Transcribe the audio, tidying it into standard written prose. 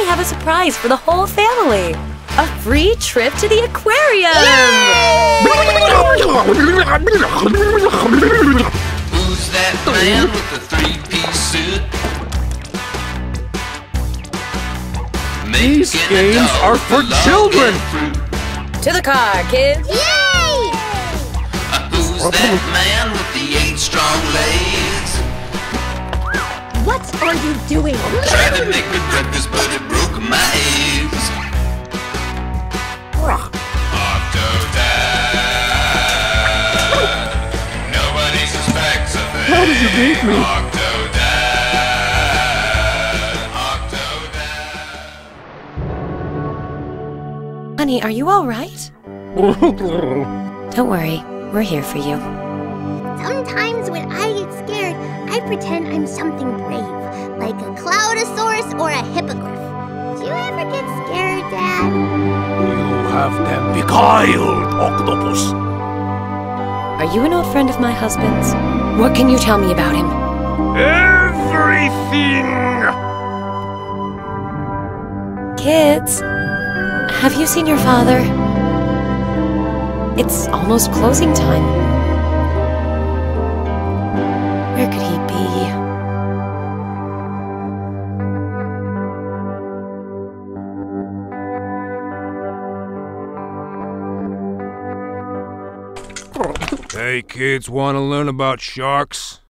I have a surprise for the whole family! A free trip to the aquarium! Yay! Who's that man with the three-piece suit? These games are for children! To the car, kids! Yay! Who's that man with the 8 strong legs? What are you doing? I'm trying to make me breakfast, but it broke my eggs. Octodad. Nobody suspects of it. How did you beat me? Octodad. Honey, are you all right? Don't worry, we're here for you. Sometimes when I get scared, I pretend I'm something brave, like a cloudosaurus or a hippogriff. Do you ever get scared, Dad? You have them beguiled, octopus. Are you an old friend of my husband's? What can you tell me about him? Everything! Kids, have you seen your father? It's almost closing time. Where could he be? Hey kids, want to learn about sharks?